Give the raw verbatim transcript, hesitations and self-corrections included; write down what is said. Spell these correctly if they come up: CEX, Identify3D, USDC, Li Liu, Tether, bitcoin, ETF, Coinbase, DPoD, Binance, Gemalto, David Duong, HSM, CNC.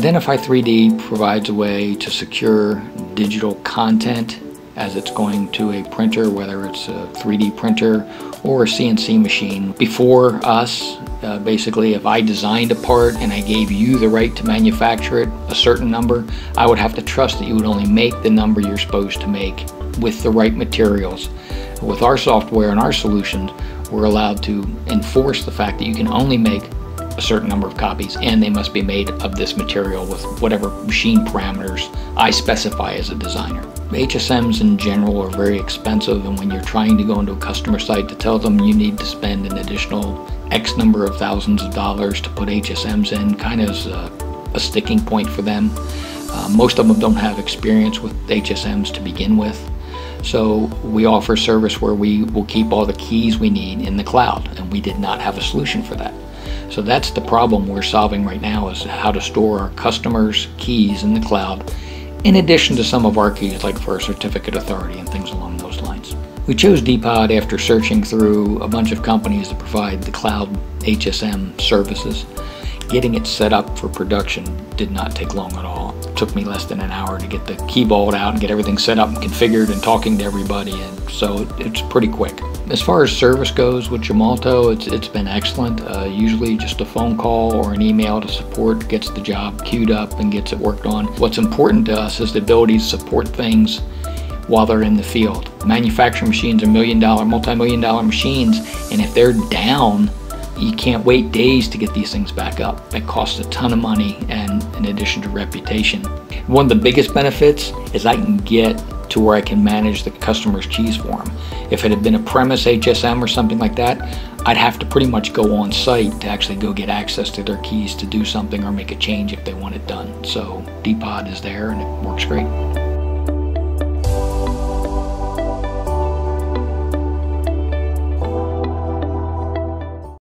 Identify three D provides a way to secure digital content as it's going to a printer, whether it's a three D printer or a C N C machine. Before us, uh, basically, if I designed a part and I gave you the right to manufacture it, a certain number, I would have to trust that you would only make the number you're supposed to make with the right materials. With our software and our solutions, we're allowed to enforce the fact that you can only make a certain number of copies, and they must be made of this material with whatever machine parameters I specify as a designer. H S Ms in general are very expensive, and when you're trying to go into a customer site to tell them you need to spend an additional X number of thousands of dollars to put H S Ms in, kind of is a, a sticking point for them. Uh, most of them don't have experience with H S Ms to begin with. So we offer service where we will keep all the keys we need in the cloud, and we did not have a solution for that. So that's the problem we're solving right now, is how to store our customers' keys in the cloud, in addition to some of our keys like for a certificate authority and things along those lines. We chose DPoD after searching through a bunch of companies that provide the cloud H S M services. Getting it set up for production did not take long at all. It took me less than an hour to get the key vault out and get everything set up and configured and talking to everybody, and so it's pretty quick. As far as service goes with Gemalto, it's, it's been excellent. Uh, usually just a phone call or an email to support gets the job queued up and gets it worked on. What's important to us is the ability to support things while they're in the field. Manufacturing machines are million dollar, multi-million dollar machines, and if they're down, you can't wait days to get these things back up. It costs a ton of money, and in addition to reputation. One of the biggest benefits is I can get to where I can manage the customer's keys for them. If it had been a premise H S M or something like that, I'd have to pretty much go on site to actually go get access to their keys to do something or make a change if they want it done. So DPoD is there, and it works great.